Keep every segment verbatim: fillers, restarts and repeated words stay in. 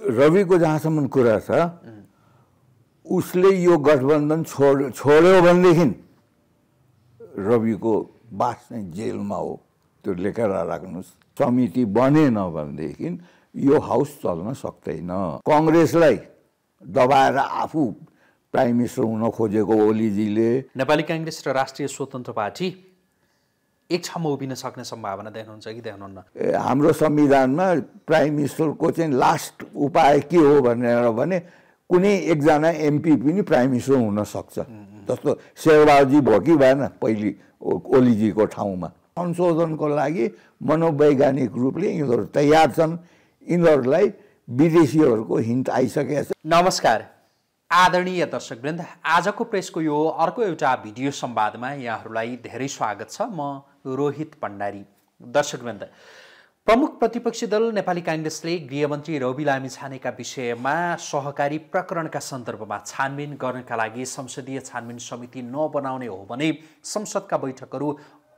रवि को जहाँसम्म कुरा छ उसले यो गठबन्धन छोड छोड्यो भनेदेखि रविको बास नै जेलमा हो, त्यो लेखेर राख्नुहोस्। समिति बनेन भनेदेखि यो हाउस चल्न सक्दैन। कांग्रेसलाई दबाएर आफू प्राइम मिनिस्टर हुन खोजेको ओलीजीले। नेपाली कांग्रेस र राष्ट्रिय स्वतन्त्र पार्टी एक छमा उभिन सक्ने सम्भावना देख्नुहुन्छ कि देख्नुहुन्न? हाम्रो संविधानमा प्राइम मिनिस्टरको चाहिँ लास्ट उपाय के हो भनेर भने कुनै एकजना एमपी पनि प्राइम मिनिस्टर हुन सक्छ। जस्तो शेरबहादुरजी भयो कि भएन पहिले ओलीजीको ठाउँमा। संशोधनको लागि मनोवैज्ञानिक रूपले यिनीहरू तयार छन्, यिनीहरूलाई विदेशीहरूको हिन्ट आइसकेछ। नमस्कार आदरणीय दर्शकवृन्द, आजको प्रेसको यो अर्को एउटा भिडियो संवादमा यहाँहरूलाई धेरै स्वागत छ। म रोहित भण्डारी। दर्शकवृन्द, प्रमुख प्रतिपक्षी दल नेपाली कांग्रेसले गृहमन्त्री रवि लामिछानेका विषयमा सहकारी प्रकरणका सन्दर्भमा छानबिन गर्नका लागि संसदीय छानबिन समिति नबनाउने हो भने संसदका बैठकहरू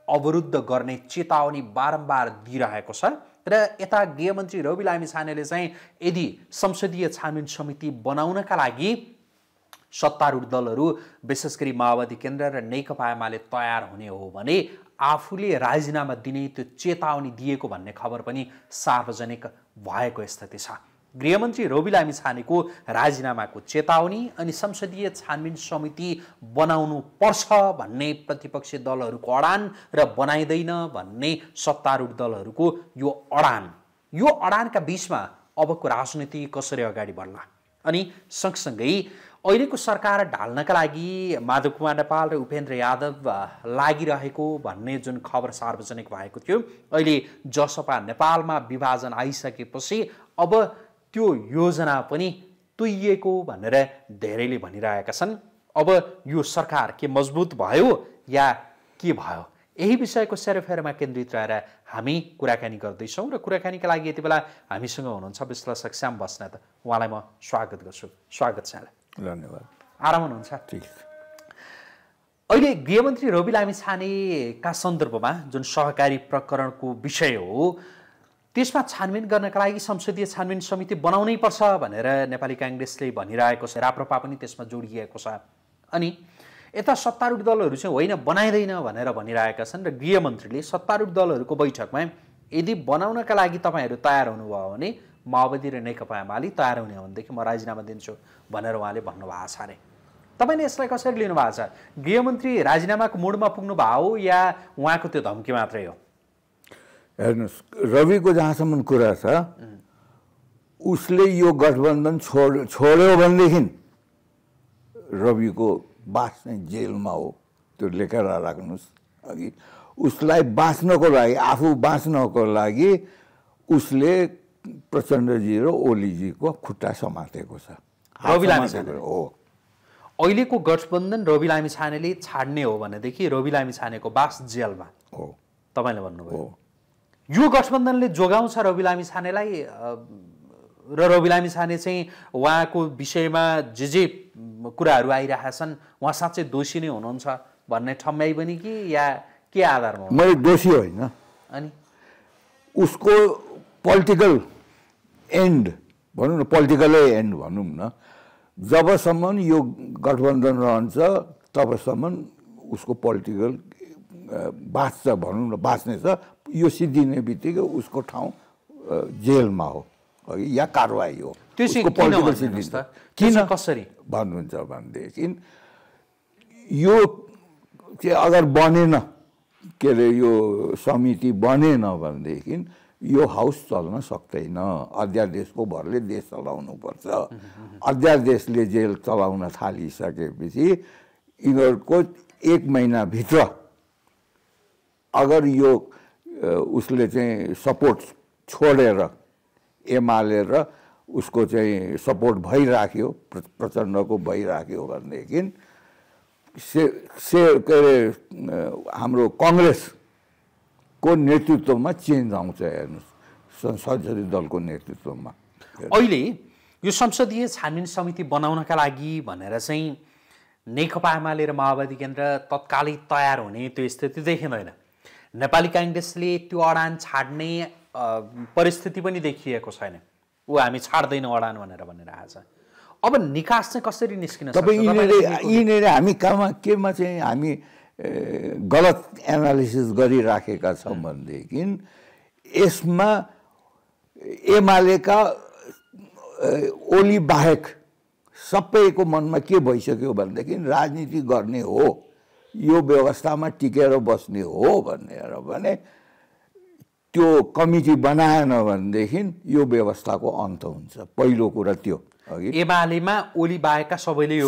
अवरुद्ध गर्ने चेतावनी बारम्बार दिइरहेको छ र यता गृहमन्त्री रवि लामिछानेले चाहिँ यदि संसदीय छानबिन समिति बनाउनका लागि सत्तारूढ दलहरू विशेष गरी माओवादी केन्द्र र नेकपा एमाले तयार हुने हो भने आफूले राजीनामा दिने त्यो चेतावनी दिएको भन्ने खबर पनि सार्वजनिक भएको स्थिति छ। गृहमन्त्री रवि लामिछानेको राजीनामाको चेतावनी अनि संसदीय छानबिन समिति बनाउनु पर्छ भन्ने प्रतिपक्षी दलहरूको अडान र बनाइदैन भन्ने सत्तारूढ दलहरूको यो अडान यो अडानका बीचमा अबको राजनीति कसरी अगाडि बढ्ला अनि सँगसँगै अहिलेको सरकार ढाल्नका लागि माधव नेपाल र उपेन्द्र यादव लागिरहेको भन्ने जुन खबर सार्वजनिक भएको थियो, अहिले जसपा नेपालमा विभाजन आइसकेपछि अब त्यो योजना पनि तुइएको भनेर धेरैले भनिरहेका छन्। अब यो सरकार के मजबुत भयो या के भयो, यही विषयको सेरोफेरोमा केन्द्रित रहेर हामी कुराकानी गर्दैछौँ र कुराकानीका लागि यति बेला हामीसँग हुनुहुन्छ विश्लेषक श्याम बस्नेत। उहाँलाई म स्वागत गर्छु। स्वागत छ, धन्यवाद। आराम हुनुहुन्छ? ठिक। अहिले गृहमन्त्री रवि लामिछानेका सन्दर्भमा जुन सहकारी प्रकरणको विषय हो त्यसमा छानबिन गर्नका लागि संसदीय छानबिन समिति बनाउनै पर्छ भनेर नेपाली काङ्ग्रेसले भनिरहेको छ, राप्रपा पनि त्यसमा जोडिएको छ अनि यता सत्तारूढ दलहरू चाहिँ होइन बनाइँदैन भनेर भनिरहेका छन् र गृहमन्त्रीले सत्तारूढ दलहरूको बैठकमा यदि बनाउनका लागि तपाईँहरू तयार हुनुभयो भने माओवादी र नेकपा एमाले तयार हुने हो भनेदेखि म राजीनामा दिन्छु भनेर उहाँले भन्नुभएको छ। अरे तपाईँले यसलाई कसरी लिनुभएको छ? गृहमन्त्री राजीनामाको मुडमा पुग्नु भयो या उहाँको त्यो धम्की मात्रै हो? हेर्नुहोस्, रविको जहाँसम्म कुरा छ उसले यो गठबन्धन छोड छोड्यो भनेदेखि रविको बास नै जेलमा हो, त्यो लेखेर राख्नुहोस्। अघि उसलाई बाँच्नको लागि आफू बाँच्नको लागि उसले प्रचण्डजी र ओलीजीको खुट्टा समातेको छ। रवि लामिछाने हो। अहिलेको गठबन्धन रवि लामिछानेले छाड्ने हो भनेदेखि रवि लामिछानेको बास जेलमा हो तपाईँले भन्नुभयो। यो गठबन्धनले जोगाउँछ रवि लामिछानेलाई र रवि लामिछाने चाहिँ उहाँको विषयमा जे जे कुराहरू आइरहेछन् उहाँ साँच्चै दोषी नै हुनुहुन्छ भन्ने ठम्ब्याइ पनि कि या के आधारमा? मैले दोषी होइन, अनि उसको पोलिटिकल एन्ड भनौँ न, पोलिटिकलै एन्ड भनौँ न, जबसम्म यो गठबन्धन रहन्छ तबसम्म उसको पोलिटिकल बाँच्छ भनौँ न, बाँच्ने छ। यो सिद्धिने बित्तिकै उसको ठाउँ जेलमा हो या कारवाही हो। त्यसको पोलिटिकल सिद्धि किन कसरी भन्नुहुन्छ भनेदेखि यो चाहिँ अगर बनेन, के अरे यो समिति बनेन भनेदेखि यो हाउस चल्न सक्दैन। अध्यादेशको भरले देश चलाउनु पर्छ। अध्यादेशले जेल चलाउन थालिसकेपछि यिनीहरूको एक महिनाभित्र अगर यो उसले चाहिँ सपोर्ट छोडेर एमाले र उसको चाहिँ सपोर्ट भइराख्यो, प्रचण्डको भइराख्यो भनेदेखि से से के अरे हाम्रो काङ्ग्रेस को नेतृत्वमा चेन्ज आउँछ। हेर्नुहोस्, संसदीय दलको नेतृत्वमा अहिले यो संसदीय छानबिन समिति बनाउनका लागि भनेर चाहिँ नेकपा एमाले र माओवादी केन्द्र तत्कालै तयार हुने त्यो स्थिति देखिँदैन। नेपाली काङ्ग्रेसले त्यो अडान छाड्ने परिस्थिति पनि देखिएको छैन। ऊ हामी छाड्दैन अडान भनेर भनेर आएछ। अब निकास चाहिँ कसरी निस्किन सक्छ? यिनीहरू हामी कहाँ केमा चाहिँ हामी गलत एनालिसिस गरिराखेका छौँ भनेदेखि यसमा एमालेका ओली बाहेक सबैको मनमा के भइसक्यो भनेदेखि राजनीति गर्ने हो, यो व्यवस्थामा टिकेर बस्ने हो भनेर भने त्यो कमिटी बनाएन भनेदेखि यो व्यवस्थाको अन्त हुन्छ। पहिलो कुरा त्यो एमालेमा ओली बाहेकका सबैले यो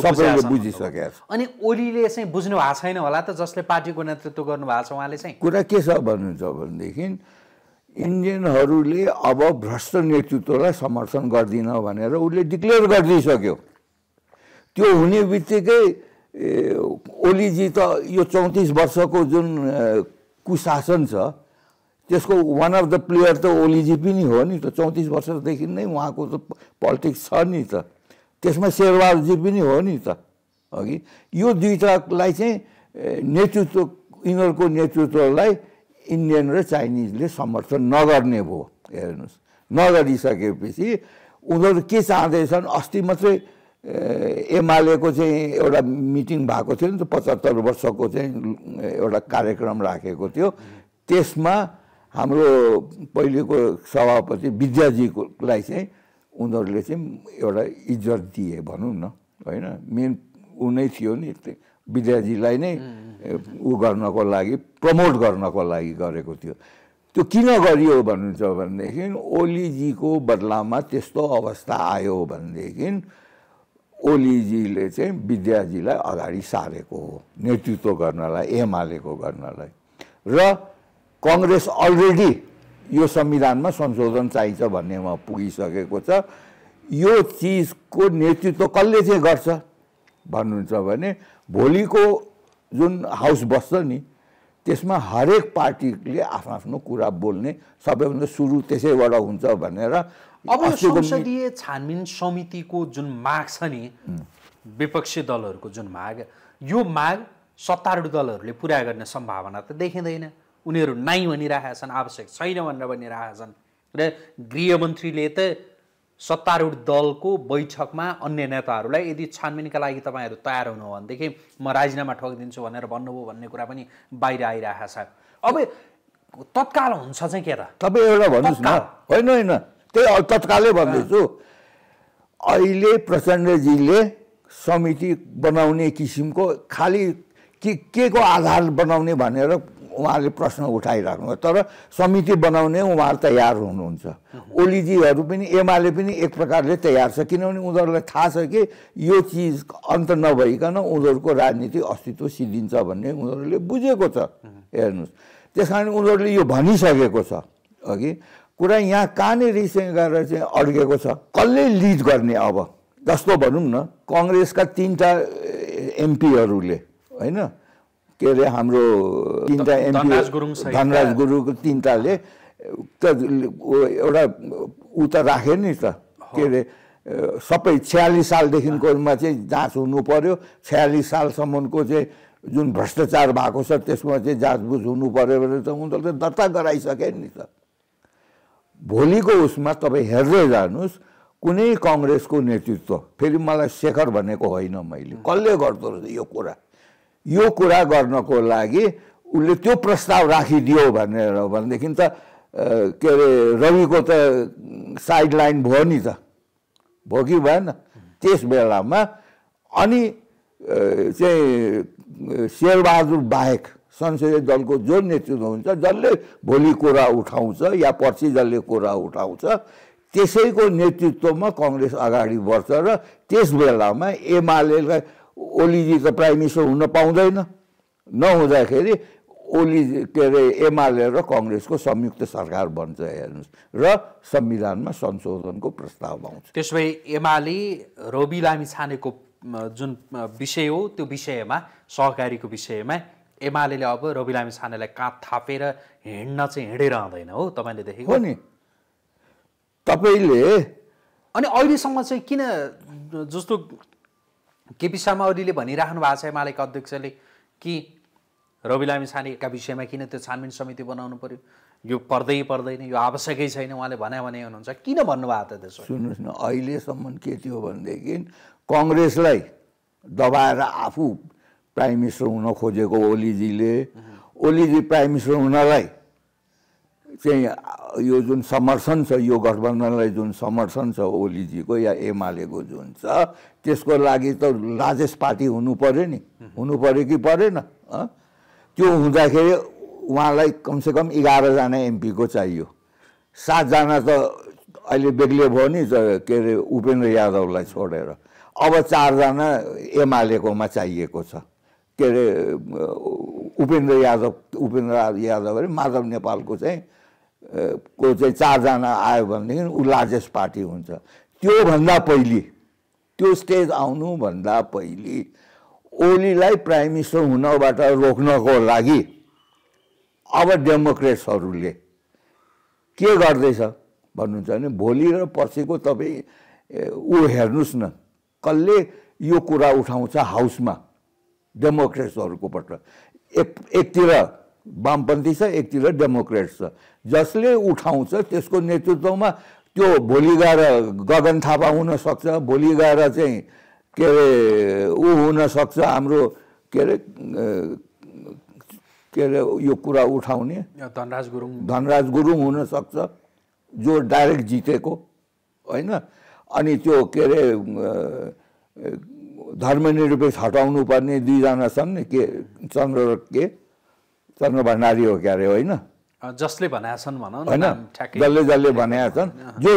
बुझिसकेका छ। अनि ओलीले चाहिँ बुझ्नु भएको छैन होला त, जसले पार्टीको नेतृत्व गर्नुभएको छ उहाँले चाहिँ। कुरा के छ भन्नुहुन्छ भनेदेखि इन्डियनहरूले अब भ्रष्ट नेतृत्वलाई समर्थन गर्दिन भनेर उसले डिक्लेयर गरिदिइसक्यो। त्यो हुने बित्तिकै ओलीजी त यो चौंतीस वर्षको जुन कुशासन छ त्यसको वान अफ द प्लेयर त ओलीजी पनि हो नि। त चौंतीस वर्षदेखि नै उहाँको त पोलिटिक्स छ नि, त त्यसमा शेरबहादुरजी पनि हो नि त। अघि यो दुईटालाई चाहिँ नेतृत्व यिनीहरूको नेतृत्वलाई इन्डियन र चाइनिजले समर्थन नगर्ने भयो। हेर्नुहोस्, नगरिसकेपछि उनीहरू के चाहँदैछन्? अस्ति मात्रै एमालेको चाहिँ एउटा मिटिङ भएको थियो नि त, पचहत्तर वर्षको चाहिँ एउटा कार्यक्रम राखेको थियो। त्यसमा हाम्रो पहिलेको सभापति विद्याजीलाई चाहिँ उनीहरूले चाहिँ एउटा इज्जत दिए भनौँ न, होइन? मेन ऊ नै थियो नि, विद्याजीलाई नै ऊ गर्नको लागि प्रमोट गर्नको लागि गरेको थियो। त्यो किन गरियो भन्नुहुन्छ भनेदेखि ओलीजीको बदलामा त्यस्तो अवस्था आयो भनेदेखि ओलीजीले चाहिँ विद्याजीलाई अगाडि सारेको हो नेतृत्व गर्नलाई, एमालेको गर्नलाई। र कङ्ग्रेस अलरेडी यो संविधानमा संशोधन चाहिन्छ भन्नेमा पुगिसकेको छ। यो चिजको नेतृत्व कसले चाहिँ गर्छ भन्नुहुन्छ भने भोलिको जुन हाउस बस्छ नि त्यसमा हरेक पार्टीले आफ्नो आफ्नो कुरा बोल्ने सबैभन्दा सुरु त्यसैबाट हुन्छ भनेर। अब संसदीय छानबिन समितिको जुन माग छ नि, विपक्षी दलहरूको जुन माग, यो माग सत्तारूढ दलहरूले पुरा गर्ने सम्भावना त देखिँदैन। उनीहरू नाइ भनिरहेका छन्, आवश्यक छैन भनेर भनिरहेका छन्। र गृहमन्त्रीले त सत्तारूढ दलको बैठकमा अन्य नेताहरूलाई यदि छानबिनका लागि तपाईँहरू तयार हुनु हो भनेदेखि म राजीनामा ठोकिदिन्छु भनेर भन्नुभयो भन्ने कुरा पनि बाहिर आइरहेको छ। अब तत्काल हुन्छ चाहिँ के त? तपाईँ एउटा भन्नुहोस् न। होइन होइन, त्यही तत्कालै भन्दैछु। अहिले प्रचण्डजीले समिति बनाउने किसिमको खालि के के को आधार बनाउने भनेर उहाँले प्रश्न उठाइराख्नु, तर समिति बनाउने उहाँ तयार हुनुहुन्छ। ओलीजीहरू पनि एमाले पनि एक प्रकारले तयार छ, किनभने उनीहरूलाई थाहा छ कि यो चिज अन्त नभइकन उनीहरूको राजनीति अस्तित्व सिद्धिन्छ भन्ने उनीहरूले बुझेको छ। हेर्नुहोस्, त्यस कारण उनीहरूले यो भनिसकेको छ। अघि कुरा यहाँ कहाँनिर चाहिँ गएर चाहिँ अड्केको छ, कसले लिड गर्ने? अब जस्तो भनौँ न, कङ्ग्रेसका तिनवटा एमपीहरूले, होइन के अरे हाम्रो तिनवटा एमपी धनराज गुरुको तिनवटाले त एउटा ऊ त राखे नि त, के अरे सबै छयालिस सालदेखिकोमा चाहिँ जाँच हुनु पर्यो, छयालिस सालसम्मको चाहिँ जुन भ्रष्टाचार भएको छ त्यसमा चाहिँ जाँचबुझ हुनु पर्यो भने त उनीहरूले दर्ता गराइसके नि त। भोलिको उसमा तपाईँ हेर्दै जानुहोस् कुनै कङ्ग्रेसको नेतृत्व, फेरि मलाई शेखर भनेको होइन, मैले कसले गर्दो रहेछ यो कुरा, यो कुरा गर्नको लागि उसले त्यो प्रस्ताव राखिदियो भनेर भनेदेखि त के अरे रविको त साइड लाइन भयो नि त, भयो कि भएन? त्यस बेलामा अनि चाहिँ शेरबहादुर बाहेक संसदीय दलको जो नेतृत्व हुन्छ, जसले भोलि कुरा उठाउँछ या पर्सि जसले कुरा उठाउँछ, त्यसैको नेतृत्वमा कङ्ग्रेस अगाडि बढ्छ। र त्यस बेलामा एमालेलाई ओलीजी त प्राइम मिनिस्टर हुन पाउँदैन, नहुँदाखेरि ओली के अरे एमाले र कङ्ग्रेसको संयुक्त सरकार बन्छ। हेर्नुहोस्, र संविधानमा संशोधनको प्रस्ताव आउँछ। त्यसो भए एमाले रवि लामिछानेको जुन विषय हो त्यो विषयमा, सहकारीको विषयमा एमाले अब रवि लामिछानेलाई काँध थापेर हिँड्न चाहिँ हिँडेर आउँदैन हो, तपाईँले देखेको हो नि तपाईँले। अनि अहिलेसम्म चाहिँ किन जस्तो केपी शर्मा ओलीले भनिराख्नु भएको छ एमालेका अध्यक्षले कि रवि लामिछानेका विषयमा किन त्यो छानबिन समिति बनाउनु पर्यो, यो पर्दै पर्दैन, यो आवश्यकै छैन उहाँले भने भने हुनुहुन्छ। किन भन्नुभएको त त्यसो? सुन्नुस् न, अहिलेसम्म के थियो भनेदेखि काङ्ग्रेसलाई दबाएर आफू प्राइम मिनिस्टर हुन खोजेको ओलीजीले, ओलीजी प्राइम मिनिस्टर हुनलाई चाहिँ यो जुन समर्थन छ, यो गठबन्धनलाई जुन समर्थन छ ओलीजीको या एमालेको जुन छ, त्यसको लागि त लार्जेस्ट पार्टी हुनु पर्यो नि, हुनु पर्यो कि परेन? त्यो हुँदाखेरि उहाँलाई कमसेकम एघारजना एमपीको चाहियो, सातजना त अहिले बेग्लै भयो नि, के अरे उपेन्द्र यादवलाई छोडेर। अब चारजना एमालेकोमा चाहिएको छ, के अरे उपेन्द्र यादव उपेन्द्र यादव अरे माधव नेपालको चाहिँ को चाहिँ चारजना आयो भनेदेखि ऊ लार्जेस्ट पार्टी हुन्छ। त्योभन्दा पहिले, त्यो स्टेज आउनुभन्दा पहिले ओलीलाई प्राइम मिनिस्टर हुनबाट रोक्नको लागि अब डेमोक्रेट्सहरूले के गर्दैछ भन्नुहुन्छ भने भोलि र पर्सिको तपाईँ ऊ हेर्नुहोस् न, कसले यो कुरा उठाउँछ हाउसमा डेमोक्रेट्सहरूको पट। एक एकतिर वामपन्थी छ, एकतिर डेमोक्रेट्स छ। जसले उठाउँछ त्यसको नेतृत्वमा त्यो भोलि गएर गगन थापा हुनसक्छ, भोलि गएर चाहिँ के अरे ऊ हुनसक्छ हाम्रो के अरे के अरे यो कुरा उठाउने धनराज गुरु धनराज गुरु हुनसक्छ, जो डाइरेक्ट जितेको होइन। अनि त्यो के अरे धर्मनिरपेक्ष हटाउनु पर्ने दुईजना छन् नि, के चन्द्र के चन्द्र भण्डारी हो क्या अरे, होइन, जसले भनेका छन् भनौँ न, जसले जसले भनेका छन्, जो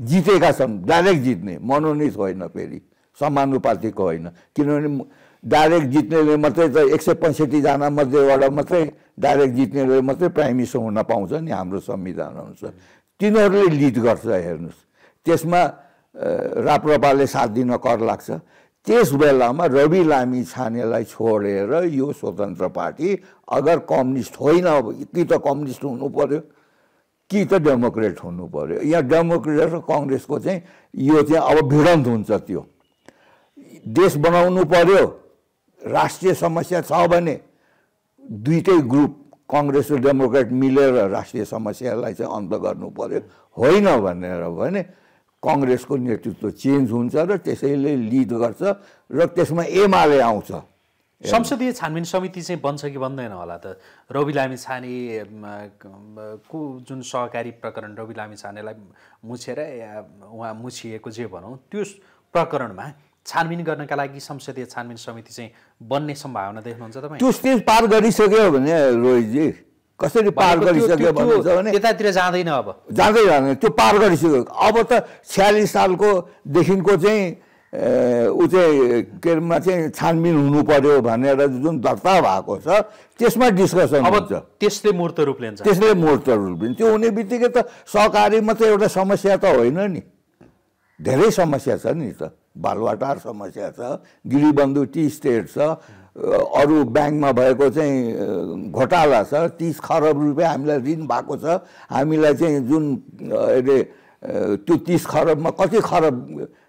जितेका छन् डाइरेक्ट जित्ने, मनोनित होइन, फेरि समानुपातिको होइन। किनभने डाइरेक्ट जित्नेले मात्रै त एक सय पैँसठीजना मध्येबाट मात्रै डाइरेक्ट जित्नेले मात्रै प्राइम मिनिस्टर हुन पाउँछ नि, हाम्रो संविधान अनुसार। तिनीहरूले लिड गर्छ, हेर्नुहोस्। त्यसमा राप्रपाले साथ दिन कर लाग्छ। त्यस बेलामा रवि लामिछानेलाई छोडेर यो स्वतन्त्र पार्टी अगर कम्युनिस्ट होइन, कि त कम्युनिस्ट हुनु पर्यो कि त डेमोक्रेट हुनु पर्यो। यहाँ डेमोक्रेट र कङ्ग्रेसको चाहिँ यो चाहिँ अब भिडन्त हुन्छ। त्यो देश बनाउनु पर्यो, राष्ट्रिय समस्या छ भने दुईटै ग्रुप कङ्ग्रेस र डेमोक्रेट मिलेर राष्ट्रिय समस्यालाई चाहिँ अन्त गर्नु पर्यो, होइन भनेर भने कङ्ग्रेसको नेतृत्व चेन्ज हुन्छ र त्यसैले लिड गर्छ र त्यसमा एमाले आउँछ। संसदीय छानबिन समिति चाहिँ बन्छ कि बन्दैन होला त? रवि लामिछाने को जुन सहकारी प्रकरण, रवि लामिछानेलाई मुछेर उहाँ मुछिएको जे भनौँ, त्यो प्रकरणमा छानबिन गर्नका लागि संसदीय छानबिन समिति चाहिँ बन्ने सम्भावना देख्नुहुन्छ तपाईँ? त्यो स्टेज पार गरिसक्यो भने रोहितजी, कसरी पार गरिसक्यो भन्नुहुन्छ भने यतातिर जाँदैन, अब जाँदै जाँदैन, त्यो पार गरिसक्यो। अब त छयालिस सालकोदेखिको चाहिँ ऊ चाहिँ केमा चाहिँ छानबिन हुनु पर्यो भनेर जुन दर्ता भएको छ त्यसमा डिस्कसन हुन्छ, त्यसले मूर्त रूप लिन्छ, त्यसले मूर्त रूप लिन्छ। त्यो हुने बित्तिकै त सहकारी मात्रै एउटा समस्या त होइन नि, धेरै समस्या छ नि त। बालुवाटार समस्या छ, गिरीबन्धु टी स्टेट छ, अरू ब्याङ्कमा भएको चाहिँ घोटाला छ, तिस खरब रुपियाँ हामीलाई ऋण भएको छ। हामीलाई चाहिँ जुन अहिले त्यो तिस खरबमा कति खरब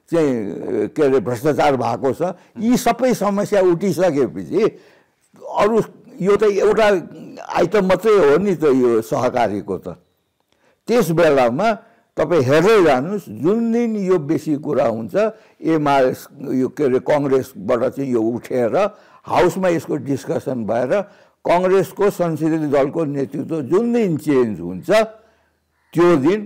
चाहिँ के अरे भ्रष्टाचार भएको छ। यी सबै समस्या उठिसकेपछि अरू यो त एउटा आइटम मात्रै हो नि त यो सहकारीको त। त्यस बेलामा तपाईँ हेर्दै जानुहोस्, जुन दिन यो बेसी कुरा हुन्छ एमाले यो के अरे कङ्ग्रेसबाट चाहिँ यो उठेर हाउसमा यसको डिस्कसन भएर कङ्ग्रेसको संसदीय दलको नेतृत्व जुन दिन चेन्ज हुन्छ त्यो दिन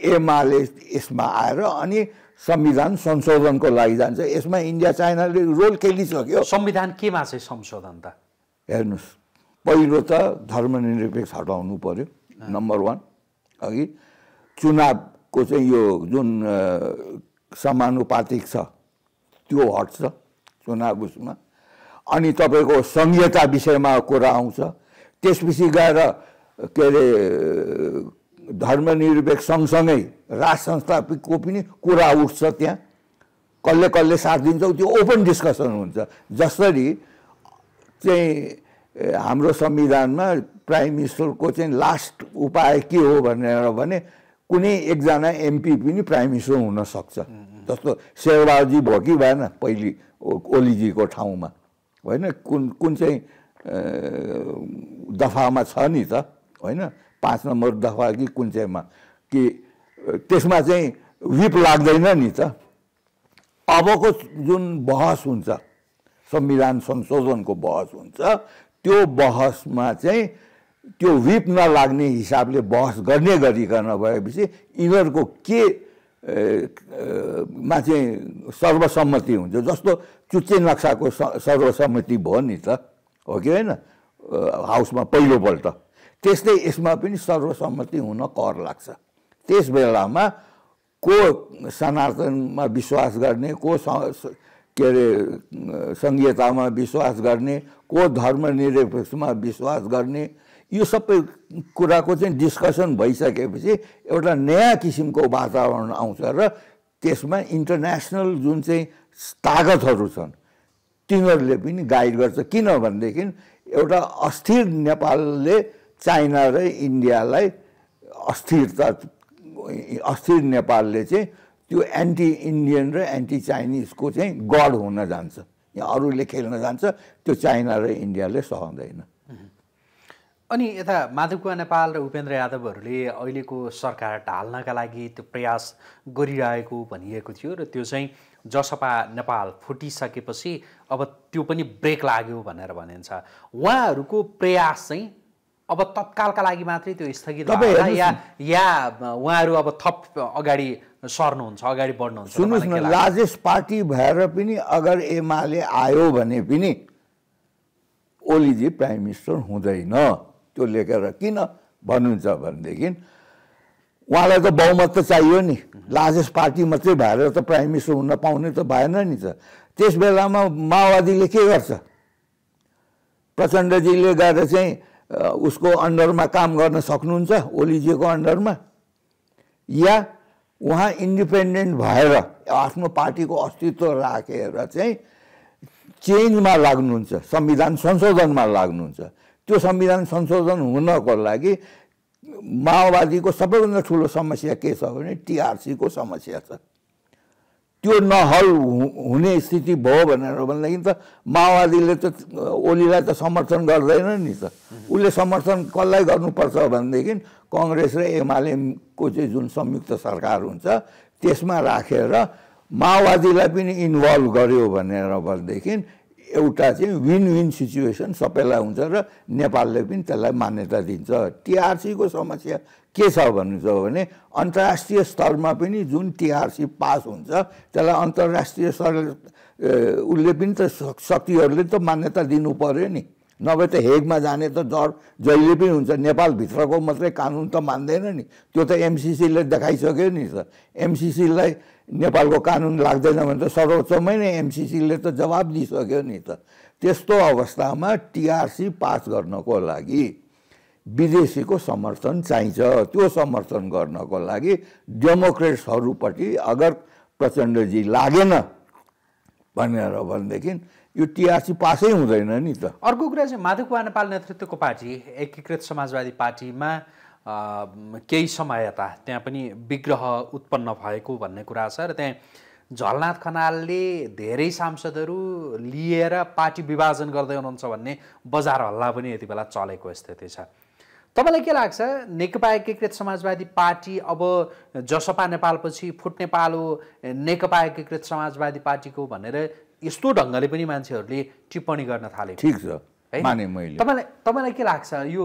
एमाले यसमा आएर अनि संविधान संशोधनको लागि जान्छ। यसमा इन्डिया चाइनाले रोल खेलिसक्यो। संविधान केमा चाहिँ संशोधन त? हेर्नुहोस्, पहिलो त धर्मनिरपेक्ष हटाउनु पर्यो, नम्बर वान। अघि चुनावको चाहिँ यो जुन समानुपातिक छ त्यो हट्छ चुनाव उसमा। अनि तपाईँको संहिता विषयमा कुरा आउँछ। त्यसपछि गएर के अरे धर्मनिरपेक्ष सँगसँगै राज संस्थाको पनि कुरा उठ्छ। त्यहाँ कसले कसले साथ दिन्छ त्यो ओपन डिस्कसन हुन्छ। जसरी चाहिँ हाम्रो संविधानमा प्राइम मिनिस्टरको चाहिँ लास्ट उपाय के हो भनेर भने कुनै एकजना एमपी पनि प्राइम मिनिस्टर हुनसक्छ। जस्तो शेरबहादुरजी भयो कि भएन पहिले ओलीजीको ठाउँमा, होइन, कुन कुन चाहिँ दफामा छ नि त, होइन, पांच नंबर दफा कि कुछ में कि त्यसमा चाहिँ विप लाग्दैन नि त। अबको जुन बहस हुन्छ संविधान संशोधन को बहस हुन्छ त्यो बहस में चाहिँ त्यो विप नलाग्ने हिसाबले बहस गर्ने गरिकन भएपछि इनरको के मा चाहिँ सर्वसम्मति हुन्छ। जस्तो चुच्चे नक्शा को सर्वसम्मति भयो नि त, हो कि हैन, हाउस में पहिलोपल्ट। त्यस्तै यसमा पनि सर्वसम्मति हुन कर लाग्छ। त्यस बेलामा को सनातनमा विश्वास गर्ने, को के अरे संहितामा विश्वास गर्ने, को धर्मनिरपेक्षमा विश्वास गर्ने, यो सबै कुराको चाहिँ डिस्कसन भइसकेपछि एउटा नयाँ किसिमको वातावरण आउँछ र त्यसमा इन्टरनेसनल जुन चाहिँ ताकतहरू छन् तिनीहरूले पनि गाइड गर्छ। किनभनेदेखि एउटा अस्थिर नेपालले चाइना र इन्डियालाई अस्थिरता अस्थिर नेपालले चाहिँ त्यो एन्टी इन्डियन र एन्टी चाइनिजको चाहिँ गड हुन जान्छ। यहाँ अरूले खेल्न जान्छ, त्यो चाइना र इन्डियाले सहँदैन। अनि यता माधव नेपाल र उपेन्द्र यादवहरूले अहिलेको सरकार ढाल्नका लागि त्यो प्रयास गरिरहेको भनिएको थियो र त्यो चाहिँ जसपा नेपाल फुटिसकेपछि अब त्यो पनि ब्रेक लाग्यो भनेर भनिन्छ। उहाँहरूको प्रयास चाहिँ अब तत्कालका लागि मात्रै त्यो स्थगित होला या या उहाँहरू अब थप अगाडि सर्नुहुन्छ, अगाडि बढ्नुहुन्छ? सुन्नुहोस् न, लार्जेस्ट पार्टी भएर पनि अगर एमाले आयो भने पनि ओलीजी प्राइम मिनिस्टर हुँदैन। त्यो लेखेर किन भन्नुहुन्छ भनेदेखि उहाँलाई त बहुमत त चाहियो नि, लार्जेस्ट पार्टी मात्रै भएर त प्राइम मिनिस्टर हुन पाउने त भएन नि त। त्यस बेलामा माओवादीले के गर्छ? प्रचण्डजीले गएर चाहिँ उसको अन्डरमा काम गर्न सक्नुहुन्छ ओलीजीको अन्डरमा, या उहाँ इन्डिपेन्डेन्ट भएर आफ्नो पार्टीको अस्तित्व राखेर चाहिँ चेन्जमा लाग्नुहुन्छ, संविधान संशोधनमा लाग्नुहुन्छ। त्यो संविधान संशोधन हुनको लागि माओवादीको सबैभन्दा ठुलो समस्या के छ भने टीआरसीको समस्या छ। त्यो नहल हुने स्थिति भयो भनेर भनेदेखि त माओवादीले त ओलीलाई त समर्थन गर्दैन नि त। उसले समर्थन कसलाई गर्नुपर्छ भनेदेखि कङ्ग्रेस र एमालेको चाहिँ जुन संयुक्त सरकार हुन्छ त्यसमा राखेर माओवादीलाई पनि इन्भल्भ गर्यो भनेर भनेदेखि एउटा चाहिँ विन विन सिचुएसन सबैलाई हुन्छ र नेपालले पनि त्यसलाई मान्यता दिन्छ। टिआरसीको समस्या के छ भन्नुहुन्छ भने अन्तर्राष्ट्रिय स्तरमा पनि जुन टिआरसी पास हुन्छ त्यसलाई अन्तर्राष्ट्रिय स्तर उसले पनि त शक्तिहरूले त मान्यता दिनु पर्यो नि, नभए त हेगमा जाने त डर जहिले पनि हुन्छ। नेपालभित्रको मात्रै कानुन त मान्दैन नि, त्यो त एमसिसीले देखाइसक्यो नि त। एमसिसीलाई नेपालको कानुन लाग्दैन भने त सर्वोच्चमै नै एमसिसीले त जवाब दिइसक्यो नि त। त्यस्तो अवस्थामा टिआरसी पास गर्नको लागि विदेशीको समर्थन चाहिन्छ। त्यो समर्थन गर्नको लागि डेमोक्रेट्सहरूपट्टि अगर प्रचण्डजी लागेन भनेर भनेदेखि यो टिआरसी पासै हुँदैन नि त। अर्को कुरा चाहिँ माधव नेपाल नेतृत्वको पार्टी एकीकृत समाजवादी पार्टीमा केही समयता त्यहाँ पनि विग्रह उत्पन्न भएको भन्ने कुरा छ र त्यहाँ झलनाथ खनालले धेरै सांसदहरू लिएर पार्टी विभाजन गर्दै हुनुहुन्छ भन्ने बजार हल्ला पनि यति बेला चलेको स्थिति छ। तपाईँलाई के लाग्छ, नेकपा एकीकृत समाजवादी पार्टी अब जसपा नेपालपछि फुट्ने पालो नेकपा एकीकृत समाजवादी पार्टीको भनेर यस्तो ढङ्गले पनि मान्छेहरूले टिप्पणी गर्न थाले? ठिक छ, माने मैले। तपाईँलाई तपाईँलाई के लाग्छ, यो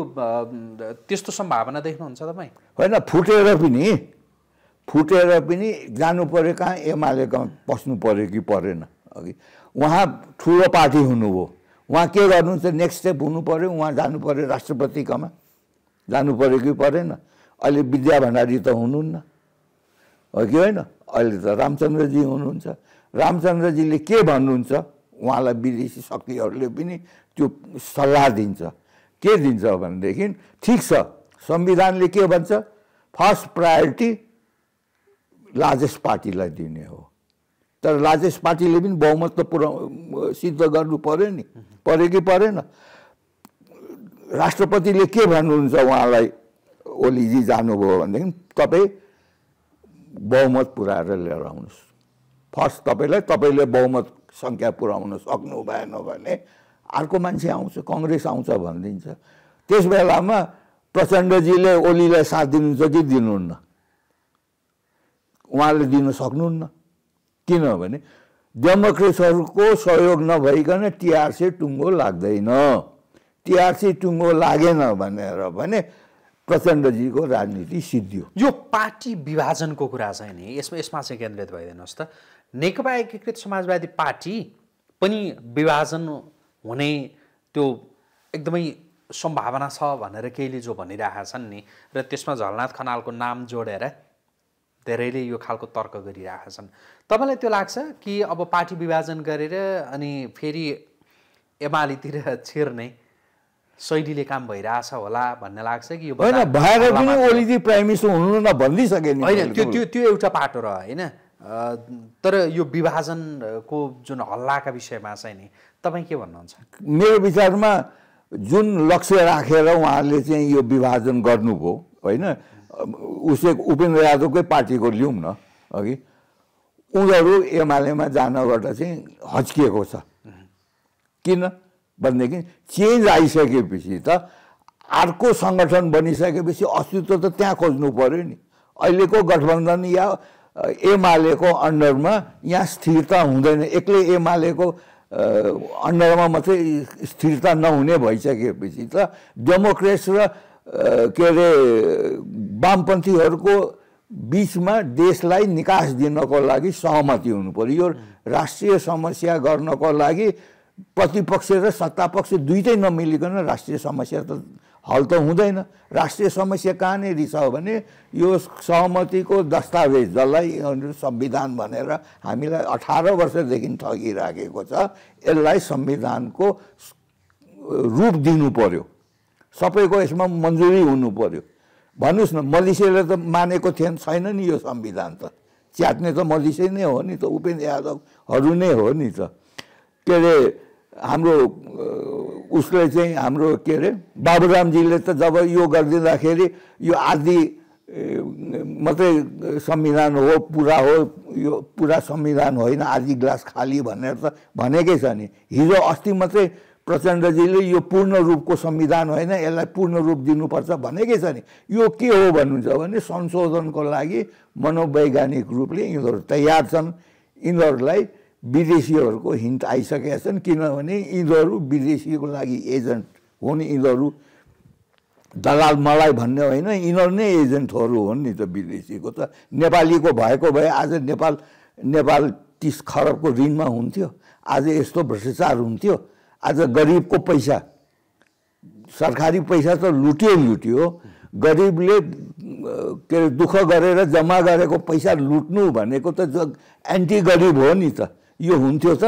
त्यस्तो सम्भावना देख्नुहुन्छ तपाईँ? होइन, फुटेर पनि फुटेर पनि जानु पर्यो कहाँ, एमाले पस्नु पर्यो कि परेन। अघि उहाँ ठुलो पार्टी हुनुभयो, उहाँ के गर्नुहुन्छ, नेक्स्ट स्टेप हुनु पर्यो। उहाँ जानु पर्यो राष्ट्रपतिकामा, जानु पर्यो कि परेन? अहिले विद्या भण्डारी त हुनुहुन्न, हो कि होइन? अहिले त रामचन्द्रजी हुनुहुन्छ। रामचन्द्रजीले के भन्नुहुन्छ, उहाँलाई विदेशी शक्तिहरूले पनि त्यो सल्लाह दिन्छ। के दिन्छ भनेदेखि ठिक छ, संविधानले के भन्छ, फर्स्ट प्रायोरिटी लार्जेस्ट पार्टीलाई दिने हो। तर लार्जेस्ट पार्टीले पनि बहुमत त पुरा सिद्ध गर्नु पर्यो नि, पर्यो कि परेन? राष्ट्रपतिले के भन्नुहुन्छ उहाँलाई, ओलीजी जानुभयो भनेदेखि तपाईँ बहुमत पुऱ्याएर लिएर आउनुहोस्। फर्स्ट तपाईँलाई तपाईँले बहुमत सङ्ख्या पुऱ्याउन सक्नु भएन भने अर्को मान्छे आउँछ, कङ्ग्रेस आउँछ भनिदिन्छ। त्यस बेलामा प्रचण्डजीले ओलीलाई साथ दिनुहुन्छ कि दिनुहुन्न, उहाँले दिन सक्नुहुन्न, किनभने डेमोक्रेटहरूको सहयोग नभइकन टीआरसी टुङ्गो लाग्दैन। टीआरसी टुङ्गो लागेन भनेर भने प्रचण्डजी को राजनीति सिद्धियो। यो पार्टी विभाजन को कुरा चाहिँ नि यसमा यसमा चाहिँ केन्द्रित भइदिनुहोस् त। नेकपा एकीकृत समाजवादी पार्टी पनि विभाजन हुने त्यो एकदमै सम्भावना छ भनेर केहीले जो भनिरहेका छन् नि, र त्यसमा झलनाथ खनालको नाम जोडेर धेरैले यो खालको तर्क गरिरहेका छन्। तपाईलाई त्यो लाग्छ कि अब पार्टी विभाजन गरेर अनि फेरि एमालेतिर छिर्ने शैलीले काम भइरहेछ होला भन्ने लाग्छ कि? यो होइन, भएर पनि ओलीजी प्राइम मिनिस्टर हुनु न भनिसके नि, होइन त्यो त्यो त्यो एउटा पाटो रह्यो होइन। तर यो विभाजनको जुन हल्लाका विषयमा चाहिँ नि तपाईँ के भन्नुहुन्छ? मेरो विचारमा जुन लक्ष्य राखेर उहाँहरूले चाहिँ यो विभाजन गर्नुभयो होइन, उसले उपेन्द्र यादवकै पार्टीको लिउँ न, अघि उनीहरू एमालेमा जानबाट चाहिँ हच्किएको छ। किन भनेदेखि चेन्ज आइसकेपछि त अर्को सङ्गठन बनिसकेपछि अस्तित्व त त्यहाँ खोज्नु पऱ्यो नि। अहिलेको गठबन्धन या एमालेको अन्डरमा यहाँ स्थिरता हुँदैन, एक्लै एमालेको अन्डरमा मात्रै स्थिरता नहुने भइसकेपछि त डेमोक्रेट्स र के अरे वामपन्थीहरूको बीचमा देशलाई निकास दिनको लागि सहमति हुनु पऱ्यो। यो राष्ट्रिय समस्या गर्नको लागि प्रतिपक्ष र सत्तापक्ष दुईटै नमिलिकन राष्ट्रिय समस्या त हल त हुँदैन। राष्ट्रिय समस्या कहाँनिर छ भने यो सहमतिको दस्तावेज जसलाई संविधान भनेर हामीलाई अठार वर्षदेखि ठगिराखेको छ, यसलाई संविधानको रूप दिनु पर्यो, सबैको यसमा मन्जुरी हुनु पर्यो। भन्नुहोस् न, मधेसीले त मानेको थिएन छैन नि यो संविधान, त च्यात्ने त मधेसी नै हो नि, त उपेन्द्र यादवहरू नै हो नि त। के अरे हाम्रो उसले चाहिँ हाम्रो के अरे बाबुरामजीले त जब यो गरिदिँदाखेरि यो आदि मात्रै संविधान हो, पुरा हो, यो पुरा संविधान होइन, आदि ग्लास खाली भनेर त भनेकै छ नि। हिजो अस्ति मात्रै प्रचण्डजीले यो पूर्ण रूपको संविधान होइन, यसलाई पूर्ण रूप दिनुपर्छ भनेकै छ नि। यो के हो भन्नुहुन्छ भने संशोधनको लागि मनोवैज्ञानिक रूपले यिनीहरू तयार छन्। यिनीहरूलाई विदेशीहरूको हिन्ट आइसकेका छन्, किनभने यिनीहरू विदेशीको लागि एजेन्ट हो नि। यिनीहरू दलाल मलाई भन्ने होइन, यिनीहरू नै एजेन्टहरू हुन् नि त विदेशीको। त नेपालीको भएको भए आज नेपाल नेपाल तिस खरबको ऋणमा हुन्थ्यो, आज यस्तो भ्रष्टाचार हुन्थ्यो, आज गरिबको पैसा सरकारी पैसा त लुट्यो लुट्यो, गरिबले के अरे दुःख गरेर जम्मा गरेको पैसा लुट्नु भनेको त एन्टी गरिब हो नि त, यो हुन्थ्यो त।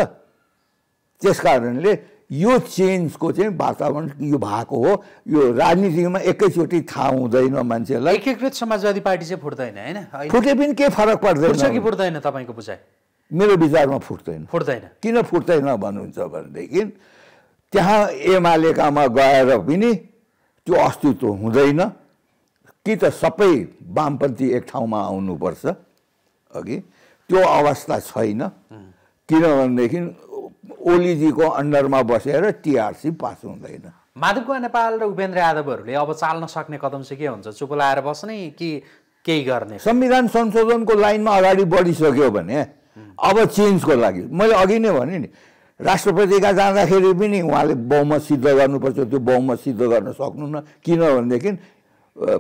त्यस कारणले यो चेन्जको चाहिँ वातावरण यो भएको हो। यो राजनीतिमा एकैचोटि थाहा हुँदैन मान्छेलाई। एकीकृत समाजवादी पार्टी चाहिँ फुट्दैन होइन, फुटे पनि के फरक पर्दैन, फुट्छ कि फुट्दैन तपाईँको बुझाइ? मेरो विचारमा फुट्दैन। फुट्दैन किन फुट्दैन भन्नुहुन्छ भनेदेखि त्यहाँ एमालेकामा गएर पनि त्यो अस्तित्व हुँदैन कि त सबै वामपन्थी एक ठाउँमा आउनुपर्छ, अघि त्यो अवस्था छैन। किनभनेदेखि ओलीजीको अन्डरमा बसेर टीआरसी पास हुँदैन। माधव नेपाल र उपेन्द्र यादवहरूले अब चाल्न सक्ने कदम चाहिँ के हुन्छ? चुप लाएर बस्ने कि केही गर्ने? संविधान संशोधनको लाइनमा अगाडि बढिसक्यो भने अब चेन्जको लागि, मैले अघि नै भने नि, राष्ट्रपतिका जाँदाखेरि पनि उहाँले बहुमत सिद्ध गर्नुपर्छ, त्यो बहुमत सिद्ध गर्न सक्नुहुन्न। किनभनेदेखि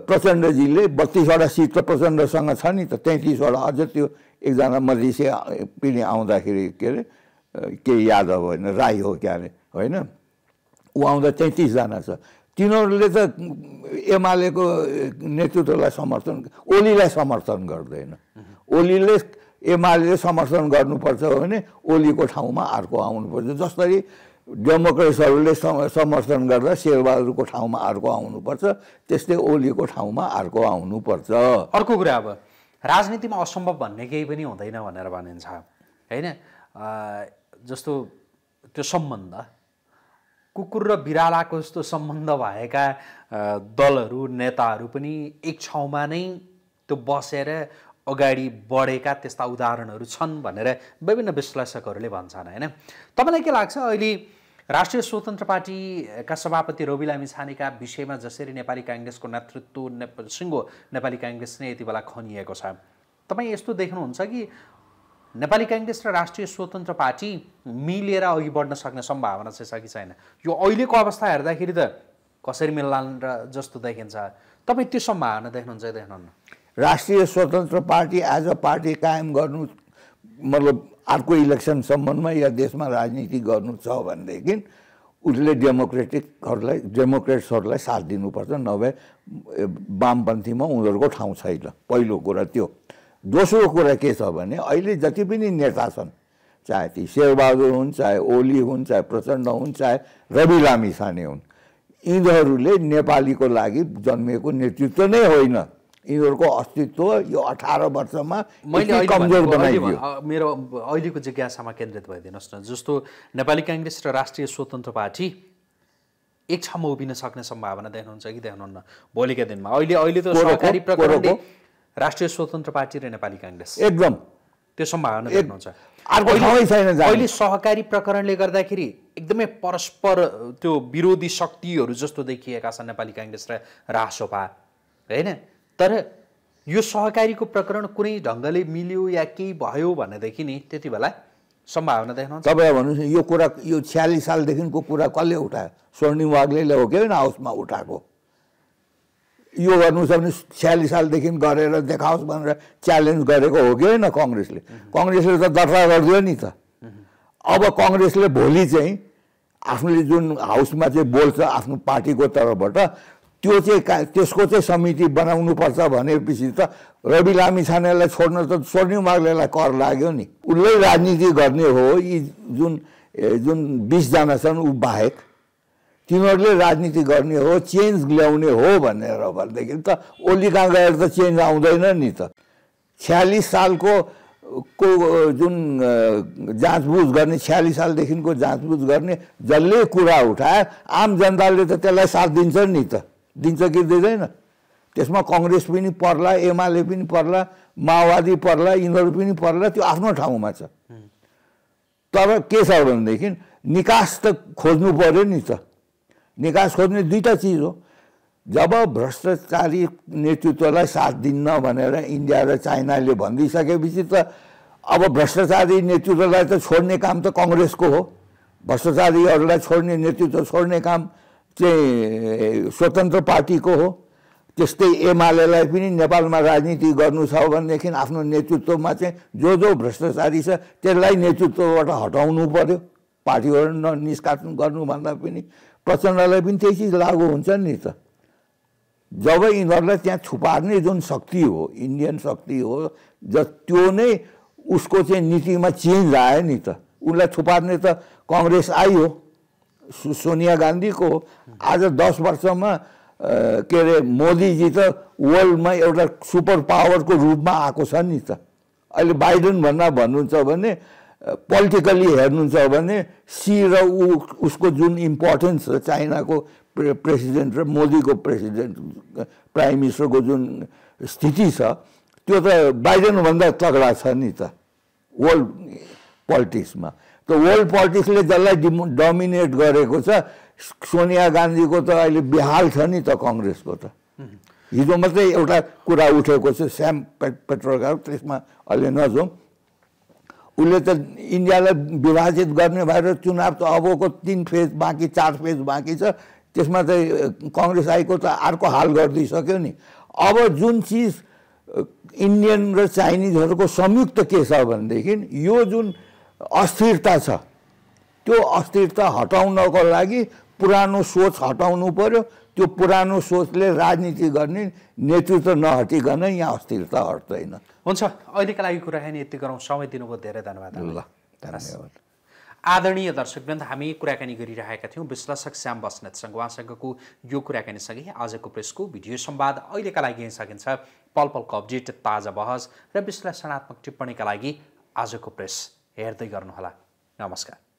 प्रचण्डजीले बत्तीसवटा सिट त प्रचण्डसँग छ नि त, तैँतिसवटा अझ त्यो एकजना मधेसी पनि आउँदाखेरि के अरे के यादव होइन राई हो क्या अरे होइन, ऊ आउँदा तैँतिसजना छ। तिनीहरूले त एमालेको नेतृत्वलाई समर्थन, ओलीलाई समर्थन गर्दैन। ओलीले एमाले समर्थन गर्नुपर्छ भने ओलीको ठाउँमा अर्को आउनुपर्छ, जसरी डेमोक्रेट्सहरूले समर्थन गर्दा शेरबहादुरको ठाउँमा अर्को आउनुपर्छ, त्यस्तै ओलीको ठाउँमा अर्को आउनुपर्छ। अर्को कुरा, अब राजनीतिमा असम्भव भन्ने केही पनि हुँदैन भनेर भनिन्छ होइन। जस्तो त्यो सम्बन्ध, कुकुर र बिरालाको जस्तो सम्बन्ध भएका दलहरू नेताहरू पनि एक ठाउँमा नै त्यो बसेर अगाडि बढेका त्यस्ता उदाहरणहरू छन् भनेर विभिन्न विश्लेषकहरूले भन्छन् होइन। तपाईँलाई के लाग्छ अहिले राष्ट्रिय स्वतन्त्र पार्टीका सभापति रवि लामिछानेका विषयमा जसरी नेपाली कांग्रेसको नेतृत्व सिंगो नेपाली कांग्रेसले यति बेला खनिएको छ, तपाई यस्तो देख्नुहुन्छ कि नेपाली कांग्रेस र राष्ट्रिय स्वतन्त्र पार्टी मिलेर अघि बढ्न सक्ने सम्भावना चाहिँ छ कि छैन? यो अहिलेको अवस्था हेर्दाखेरि त कसरी मिल्लान र जस्तो देखिन्छ, तपाई त्यो सम्भावना देख्नुहुन्छ देख्नुहुन्न? राष्ट्रिय स्वतन्त्र पार्टी एज अ पार्टी कायम गर्नु मतलब अर्को इलेक्सन सम्बन्धमा या देशमा राजनीति गर्नु छ भनेदेखि उसले डेमोक्रेटिकहरूलाई डेमोक्रेट्सहरूलाई साथ दिनुपर्छ, नभए वामपन्थीमा उनीहरूको ठाउँ छैन। पहिलो कुरा त्यो। दोस्रो कुरा के छ भने अहिले जति पनि नेता छन्, चाहे ती शेरबहादुर हुन्, चाहे ओली हुन्, चाहे प्रचण्ड हुन्, चाहे रवि लामिछाने हुन्, यिनीहरूले नेपालीको लागि जन्मिएको नेतृत्व नै होइन। यिनीहरूको अस्तित्व यो अठार वर्षमा मैले कमजोर बनाइदियो। मेरो अहिलेको जिज्ञासामा केन्द्रित भइदिनुहोस् न। जस्तो नेपाली कांग्रेस र राष्ट्रिय स्वतन्त्र पार्टी एक छमा उभिन सक्ने सम्भावना देख्नुहुन्छ कि देख्नुहुन्न भोलिका दिनमा? अहिले अहिले त सरकारी प्रकरणले राष्ट्रिय स्वतन्त्र पार्टी र नेपाली कांग्रेस एकदम त्यो सम्भावना देख्नुहुन्छ। अहिले सहकारी प्रकरणले गर्दाखेरि एकदमै परस्पर त्यो विरोधी शक्तिहरू जस्तो देखिएका छन् नेपाली कांग्रेस र रासोपा, हैन? तर यो सहकारीको प्रकरण कुनै ढङ्गले मिल्यो या केही भयो भनेदेखि नि त्यति बेला सम्भावना देख्नुहुन्छ? तपाईँ भन्नुहोस् न, यो कुरा यो छयालिस सालदेखिको कुरा कसले उठायो? स्वर्णिम वाग्लेले हो कि होइन हाउसमा उठाएको? यो गर्नुहोस् भने छयालिस सालदेखि गरेर देखाओस् भनेर च्यालेन्ज गरेको हो कि होइन कङ्ग्रेसले? कङ्ग्रेसले त दर्ता गरिदियो नि त। अब कङ्ग्रेसले भोलि चाहिँ आफूले जुन हाउसमा चाहिँ बोल्छ आफ्नो पार्टीको तर्फबाट त्यो चाहिँ त्यसको चाहिँ समिति बनाउनुपर्छ भनेपछि त रवि लामिछानेलाई छोड्न त स्वर्णिम वाग्लेलाई कर लाग्यो नि। उसले राजनीति गर्ने हो। यी जुन जुन बिसजना छन् ऊ बाहेक तिनीहरूले राजनीति गर्ने हो, चेन्ज ल्याउने हो भनेर भनेदेखि त ओली कहाँ गएर त चेन्ज आउँदैन नि त। छयालिस सालको को जुन जाँचबुझ गर्ने, छयालिस सालदेखिको जाँचबुझ गर्ने जसले कुरा उठाए आम जनताले त त्यसलाई साथ दिन्छ नि त। दिन्छ कि दिँदैन? त्यसमा कङ्ग्रेस पनि पर्ला, एमाले पनि पर्ला, माओवादी पर्ला, यिनीहरू पनि पर्ला। त्यो आफ्नो ठाउँमा छ। तर के छ भनेदेखि निकास त खोज्नु पऱ्यो नि त। निकास खोज्ने दुईवटा चिज हो। जब भ्रष्टाचारी नेतृत्वलाई साथ दिन्न भनेर इन्डिया र चाइनाले भनिदिइसकेपछि त अब भ्रष्टाचारी नेतृत्वलाई त छोड्ने काम त कङ्ग्रेसको हो। भ्रष्टाचारीहरूलाई छोड्ने नेतृत्व छोड्ने काम चाहिँ स्वतन्त्र पार्टीको हो। त्यस्तै एमालेलाई पनि नेपालमा राजनीति गर्नु छ भनेदेखि आफ्नो नेतृत्वमा चाहिँ जो जो भ्रष्टाचारी छ त्यसलाई नेतृत्वबाट हटाउनु पर्यो, पार्टीबाट निष्कासन गर्नुभन्दा पनि। प्रचण्डलाई पनि त्यही चिज लागु हुन्छ नि त। जब यिनीहरूलाई त्यहाँ छुपार्ने जुन शक्ति हो, इन्डियन शक्ति हो, ज त्यो नै उसको चाहिँ नीतिमा चेन्ज आयो नि त। उसलाई छुपार्ने त कङ्ग्रेस आइयो, सोनिया गांधी को। आज दस वर्ष में के अरे मोदीजी तो वर्ल्ड में एउटा सुपर पावर को रूप में आएको छ नि त। अहिले बाइडन भन्दा भन्नुहुन्छ भने पोलिटिकली हेर्नुहुन्छ भने सी र उसको जुन इम्पोर्टेन्स र चाइना को प्रेसिडेन्ट र मोदी को प्रेसिडेन्ट प्राइम मिनिस्टर को जुन स्थिति छ त्यो त बाइडन भन्दा तगडा छ नि त वर्ल्ड पोलिटिक्स में। तो वर्ल्ड पोलिटिक्सले जसलाई डोमिनेट गरेको छ सोनिया गांधी को तो अहिले बेहाल छ नि त कांग्रेस को। तो हिजो मात्रै एउटा कुरा उठेको छ श्याम पेट्रोलको, त्यसमा अहिले नजाउँ। उसले त इन्डियालाई विभाजित गर्ने भएर चुनाव त अबको तीन फेज बाँकी, चार फेज बाँकी छ, त्यसमा चाहिँ कांग्रेस आएको त अर्को हाल गरिदिइसक्यो नि। अब जुन चीज इन्डियन र चाइनिजहरुको संयुक्त के छ भनेदेखि यो जुन अस्थिरता छ त्यो अस्थिरता हटाउनको लागि पुरानो सोच हटाउनु पर्यो। त्यो पुरानो सोचले राजनीति गर्ने नेतृत्व नहटिकन यहाँ अस्थिरता हट्दैन। हुन्छ, अहिलेका लागि कुराकानी यति गरौँ। समय दिनुभयो, धेरै धन्यवाद। ल, धन्यवाद। आदरणीय दर्शकवृन्द, हामी कुराकानी गरिरहेका थियौँ विश्लेषक श्याम बस्नेतसँग। उहाँसँगको यो कुराकानीसँगै आजको प्रेसको भिडियो संवाद अहिलेका लागि यहीँ सकिन्छ। पल पलको अपडेट, ताजा बहस र विश्लेषणात्मक टिप्पणीका लागि आजको प्रेस हेर्दै गर्नुहोला। नमस्कार।